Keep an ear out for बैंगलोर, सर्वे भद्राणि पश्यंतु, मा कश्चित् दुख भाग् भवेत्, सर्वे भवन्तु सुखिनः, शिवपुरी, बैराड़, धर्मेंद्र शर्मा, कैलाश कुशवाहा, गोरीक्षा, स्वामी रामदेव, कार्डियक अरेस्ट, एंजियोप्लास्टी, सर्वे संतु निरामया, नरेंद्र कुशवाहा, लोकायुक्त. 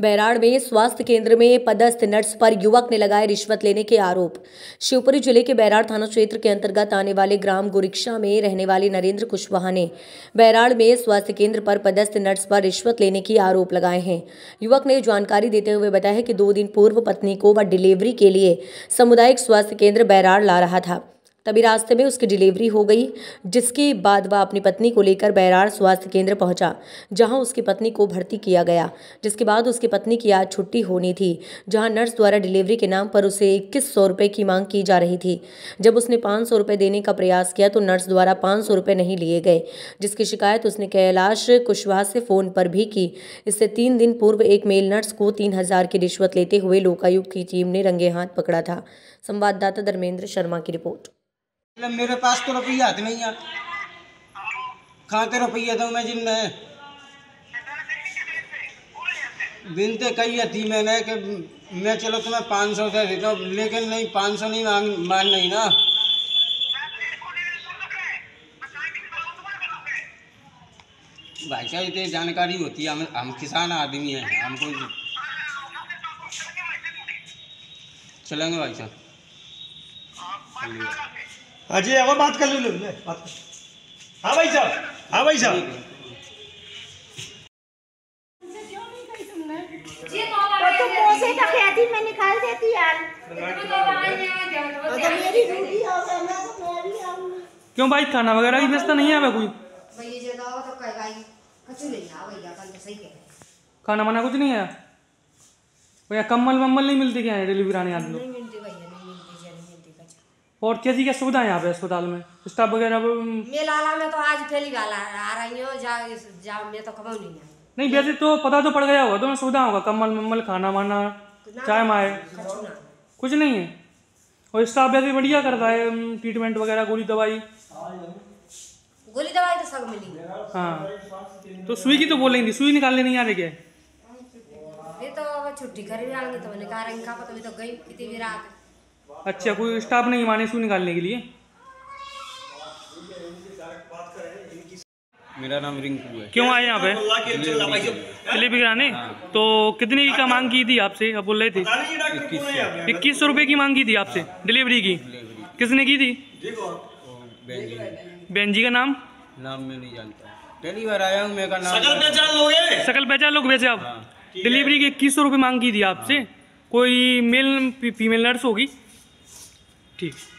बैराड़ में स्वास्थ्य केंद्र में पदस्थ नर्स पर युवक ने लगाए रिश्वत लेने के आरोप। शिवपुरी जिले के बैराड़ थाना क्षेत्र के अंतर्गत आने वाले ग्राम गोरीक्षा में रहने वाले नरेंद्र कुशवाहा ने बैराड़ में स्वास्थ्य केंद्र पर पदस्थ नर्स पर रिश्वत लेने के आरोप लगाए हैं। युवक ने जानकारी देते हुए बताया कि 2 दिन पूर्व पत्नी को व डिलीवरी के लिए सामुदायिक स्वास्थ्य केंद्र बैराड़ ला रहा था, तभी रास्ते में उसकी डिलीवरी हो गई, जिसके बाद वह अपनी पत्नी को लेकर बैराड़ स्वास्थ्य केंद्र पहुंचा, जहां उसकी पत्नी को भर्ती किया गया। जिसके बाद उसकी पत्नी की आज छुट्टी होनी थी, जहां नर्स द्वारा डिलीवरी के नाम पर उसे 2100 रुपये की मांग की जा रही थी। जब उसने 500 रुपये देने का प्रयास किया तो नर्स द्वारा 500 रुपये नहीं लिए गए, जिसकी शिकायत उसने कैलाश कुशवाहा से फ़ोन पर भी की। इससे 3 दिन पूर्व एक मेल नर्स को 3000 की रिश्वत लेते हुए लोकायुक्त की टीम ने रंगे हाथ पकड़ा था। संवाददाता धर्मेंद्र शर्मा की रिपोर्ट। मेरे पास तो रुपया हाथ नहीं है, कहाँ के रुपया दूँ मैं जिम में बिनते कही थी मैंने कि मैं चलो तुम्हें 500 दे देता हूँ, लेकिन नहीं 500 नहीं मान नहीं ना। भाई साहब इतनी जानकारी होती है, हम किसान आदमी हैं, हमको चलेंगे भाई साहब। अजी वो बात कर ले बात। हाँ भाई साहब, हाँ भाई साहब। वो तो पोसे का कहती मैं निकाल देती यार। मेरी ड्यूटी हो गई, मैं तो मैं भी आऊँगा। क्यों भाई खाना वगैरह की व्यवस्था नहीं है भाई कोई? भाई ये जगह हो तो कहीं कुछ नहीं है भाई, अपन तो सही कह रहे हैं। खाना वाना कुछ नहीं है भैया? कम्बल वम्बल नहीं मिलती क्या डिलीवरी आने आदमी लोग? और कैसी क्या सुविधा है यहाँ पे अस्पताल में स्टाफ वगैरह? मेला में तो आज पहली बार आ रही हूँ, मैं तो कभी नहीं आई। नहीं वैसे तो पता तो पड़ गया होगा तो सुविधा होगा, कम्बल मम्बल खाना वाना चाय माए कुछ नहीं है। और स्टाफ वैसे बढ़िया करता है ट्रीटमेंट वगैरह, गोली दवाई तो सब मिली। हाँ तो सुई की तो बोलेंगी, सुई निकालने नहीं आ रही क्या? तो छुट्टी करी तो मैंने कहा तो गई कितनी रात। अच्छा कोई स्टाफ नहीं माने इसको निकालने के लिए? मेरा नाम रिंकू है। क्यों आए यहाँ पे डिलीवरी कराने? तो कितने की मांग की थी आपसे? आप बोल रहे थे 2100 रुपये की मांग की थी आपसे डिलीवरी की। किसने की थी? बहन जी का नाम मैं नहीं जानता, पहली बार आया हूँ। मैं का नाम सकल पहचान लोग। वैसे आप डिलीवरी की 2100 रुपये मांग की थी आपसे, कोई मेल फीमेल नर्स होगी? ठीक।